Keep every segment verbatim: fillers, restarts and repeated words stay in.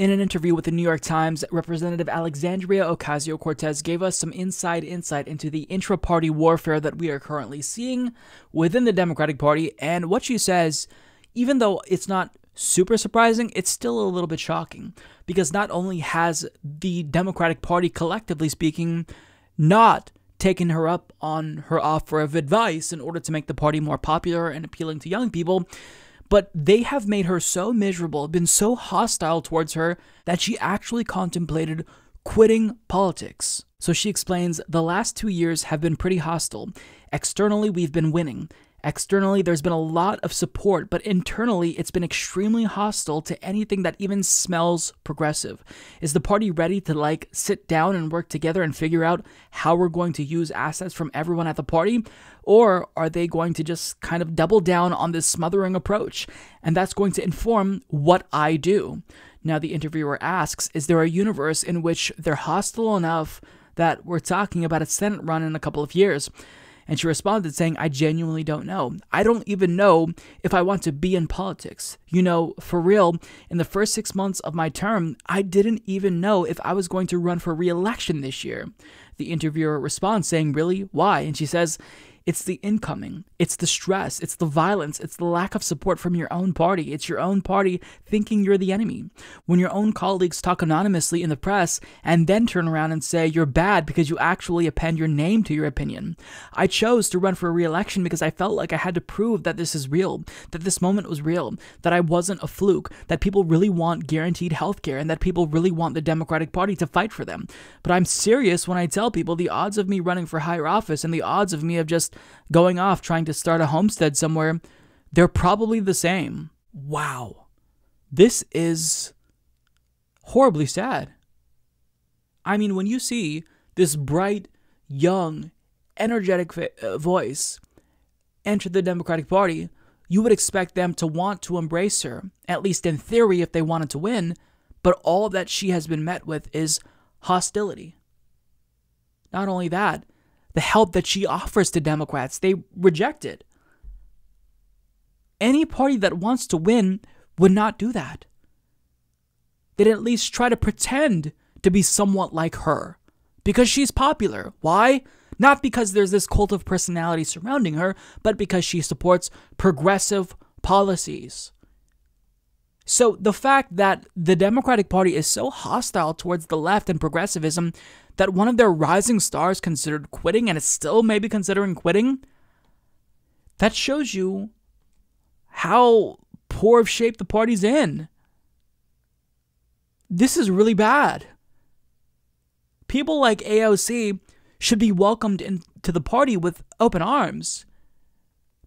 In an interview with the New York Times, Representative Alexandria Ocasio-Cortez gave us some inside insight into the intra-party warfare that we are currently seeing within the Democratic Party, and what she says, even though it's not super surprising, it's still a little bit shocking, because not only has the Democratic Party, collectively speaking, not taken her up on her offer of advice in order to make the party more popular and appealing to young people, but they have made her so miserable, been so hostile towards her, that she actually contemplated quitting politics. So she explains, the last two years have been pretty hostile. Externally, we've been winning. Externally, there's been a lot of support, but internally, it's been extremely hostile to anything that even smells progressive. Is the party ready to, like, sit down and work together and figure out how we're going to use assets from everyone at the party? Or are they going to just kind of double down on this smothering approach? And that's going to inform what I do. Now, the interviewer asks, is there a universe in which they're hostile enough that we're talking about a Senate run in a couple of years? And she responded saying, I genuinely don't know. I don't even know if I want to be in politics. You know, for real, in the first six months of my term, I didn't even know if I was going to run for re-election this year. The interviewer responds saying, really? Why? And she says, it's the incoming, it's the stress, it's the violence, it's the lack of support from your own party. It's your own party thinking you're the enemy. When your own colleagues talk anonymously in the press and then turn around and say you're bad because you actually append your name to your opinion. I chose to run for re-election because I felt like I had to prove that this is real, that this moment was real, that I I wasn't a fluke, that people really want guaranteed healthcare, and that people really want the Democratic Party to fight for them. But I'm serious when I tell people the odds of me running for higher office and the odds of me of just going off trying to start a homestead somewhere, they're probably the same. Wow. This is horribly sad. I mean, when you see this bright, young, energetic voice enter the Democratic Party, you would expect them to want to embrace her, at least in theory, if they wanted to win, but all that she has been met with is hostility. Not only that, the help that she offers to Democrats, they reject it. Any party that wants to win would not do that. They'd at least try to pretend to be somewhat like her, because she's popular. Why? Not because there's this cult of personality surrounding her, but because she supports progressive policies. So the fact that the Democratic Party is so hostile towards the left and progressivism that one of their rising stars considered quitting and is still maybe considering quitting, that shows you how poor of shape the party's in. This is really bad. People like A O C should be welcomed into the party with open arms.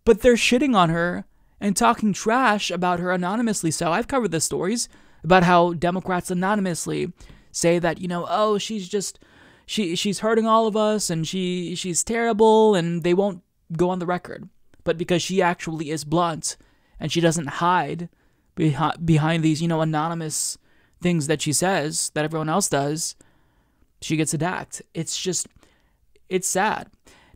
But they're shitting on her and talking trash about her anonymously. So I've covered the stories about how Democrats anonymously say that, you know, oh, she's just, she she's hurting all of us and she she's terrible, and they won't go on the record. But because she actually is blunt and she doesn't hide behind, behind these, you know, anonymous things that she says that everyone else does, she gets attacked. It's just... It's sad.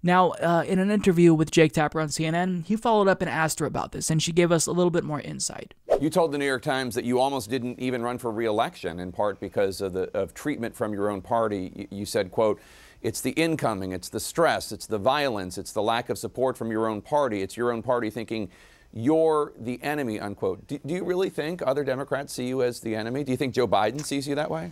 Now, uh, in an interview with Jake Tapper on C N N, he followed up and asked her about this, and she gave us a little bit more insight. You told the New York Times that you almost didn't even run for re-election, in part because of the of treatment from your own party. You said, quote, it's the incoming, it's the stress, it's the violence, it's the lack of support from your own party. It's your own party thinking you're the enemy, unquote. Do, do you really think other Democrats see you as the enemy? Do you think Joe Biden sees you that way?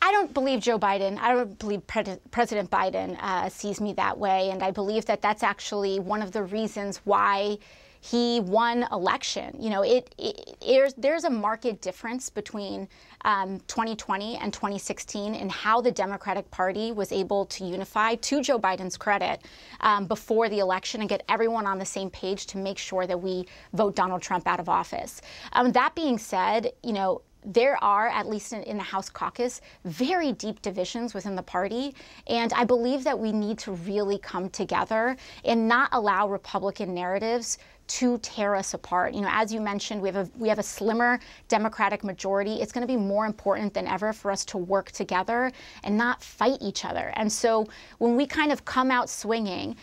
I don't believe Joe Biden, I don't believe Pre- President Biden uh, sees me that way, and I believe that that's actually one of the reasons why he won election. You know, it, it, it there's a marked difference between um, twenty twenty and twenty sixteen in how the Democratic Party was able to unify, to Joe Biden's credit, um, before the election and get everyone on the same page to make sure that we vote Donald Trump out of office. Um, that being said, you know, there are, at least in, in the House caucus, very deep divisions within the party, and I believe that we need to really come together and not allow Republican narratives to tear us apart. You know, as you mentioned, we have a we have a slimmer Democratic majority. It's going to be more important than ever for us to work together and not fight each other. And so when we kind of come out swinging,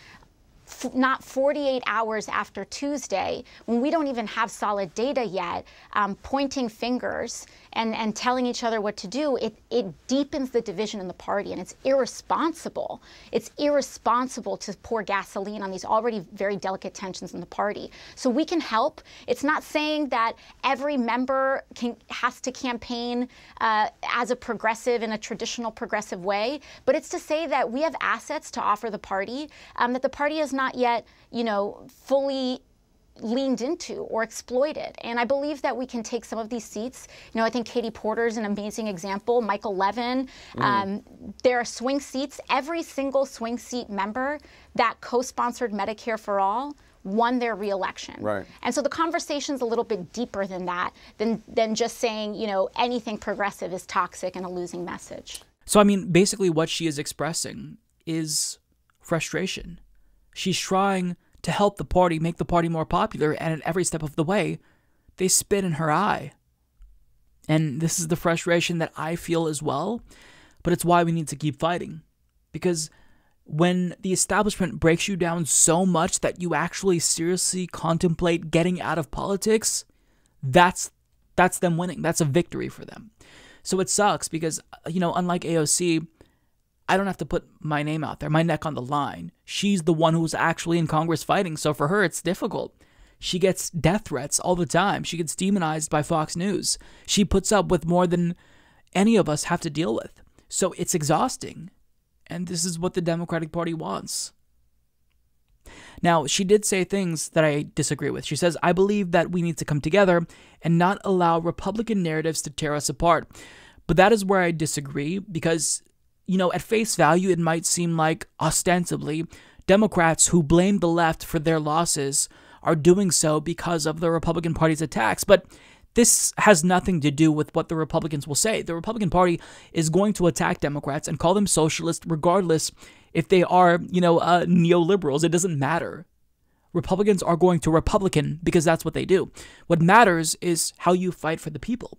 f not forty-eight hours after Tuesday, when we don't even have solid data yet, um, pointing fingers and, and telling each other what to do, it, it deepens the division in the party, and it's irresponsible. It's irresponsible to pour gasoline on these already very delicate tensions in the party. So we can help. It's not saying that every member can, has to campaign uh, as a progressive in a traditional progressive way, but it's to say that we have assets to offer the party um, that the party has not yet, you know, fully leaned into or exploited. And I believe that we can take some of these seats. You know, I think Katie Porter's an amazing example, Michael Levin. Mm. Um, there are swing seats. Every single swing seat member that co-sponsored Medicare for All won their re-election. Right. And so the conversation's a little bit deeper than that, than, than just saying, you know, anything progressive is toxic and a losing message. So, I mean, basically what she is expressing is frustration. She's trying to help the party, make the party more popular, and at every step of the way, they spit in her eye. And this is the frustration that I feel as well, but it's why we need to keep fighting. Because when the establishment breaks you down so much that you actually seriously contemplate getting out of politics, that's that's them winning. That's a victory for them. So it sucks because, you know, unlike A O C, I don't have to put my name out there, my neck on the line. She's the one who's actually in Congress fighting, so for her it's difficult. She gets death threats all the time. She gets demonized by Fox News. She puts up with more than any of us have to deal with. So it's exhausting, and this is what the Democratic Party wants. Now, she did say things that I disagree with. She says, I believe that we need to come together and not allow Republican narratives to tear us apart. But that is where I disagree, because you know, at face value, it might seem like, ostensibly, Democrats who blame the left for their losses are doing so because of the Republican Party's attacks. But this has nothing to do with what the Republicans will say. The Republican Party is going to attack Democrats and call them socialists, regardless if they are, you know, uh, neoliberals. It doesn't matter. Republicans are going to Republican because that's what they do. What matters is how you fight for the people.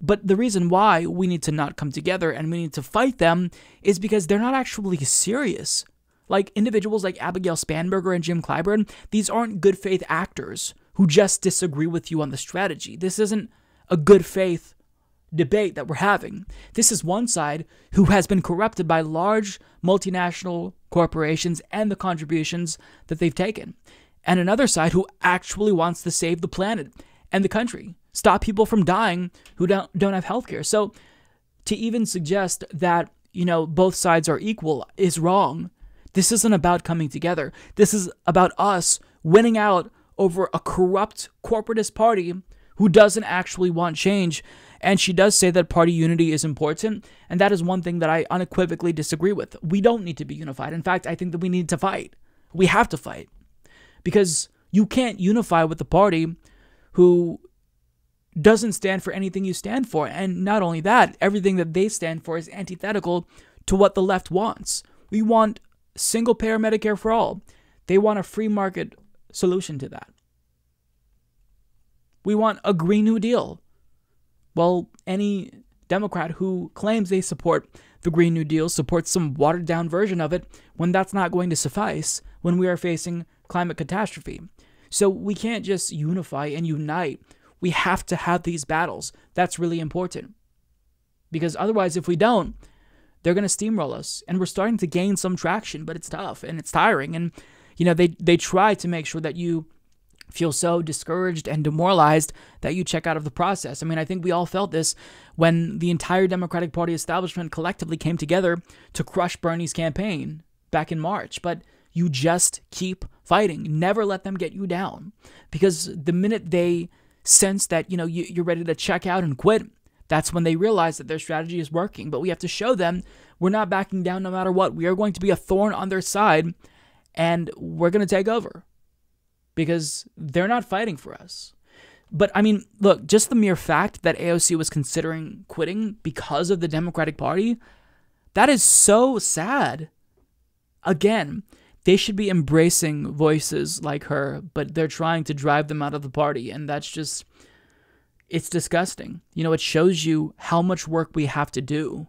But the reason why we need to not come together and we need to fight them is because they're not actually serious. Like individuals like Abigail Spanberger and Jim Clyburn, these aren't good faith actors who just disagree with you on the strategy. This isn't a good faith debate that we're having. This is one side who has been corrupted by large multinational corporations and the contributions that they've taken. And another side who actually wants to save the planet and the country. Stop people from dying who don't don't have health care. So to even suggest that, you know, both sides are equal is wrong. This isn't about coming together. This is about us winning out over a corrupt corporatist party who doesn't actually want change. And she does say that party unity is important. And that is one thing that I unequivocally disagree with. We don't need to be unified. In fact, I think that we need to fight. We have to fight. Because you can't unify with the party who doesn't stand for anything you stand for. And not only that, everything that they stand for is antithetical to what the left wants. We want single-payer Medicare for all. They want a free market solution to that. We want a Green New Deal. Well, any Democrat who claims they support the Green New Deal supports some watered-down version of it when that's not going to suffice when we are facing climate catastrophe. So we can't just unify and unite. We have to have these battles. That's really important. Because otherwise, if we don't, they're going to steamroll us. And we're starting to gain some traction, but it's tough and it's tiring. And, you know, they, they try to make sure that you feel so discouraged and demoralized that you check out of the process. I mean, I think we all felt this when the entire Democratic Party establishment collectively came together to crush Bernie's campaign back in March. But you just keep fighting. Never let them get you down. Because the minute they sense that, you know, you, you're ready to check out and quit, that's when they realize that their strategy is working. But we have to show them we're not backing down no matter what. We are going to be a thorn on their side, and we're going to take over because they're not fighting for us. But, I mean, look, just the mere fact that A O C was considering quitting because of the Democratic Party, that is so sad. Again, they should be embracing voices like her, but they're trying to drive them out of the party. And that's just, it's disgusting. You know, it shows you how much work we have to do.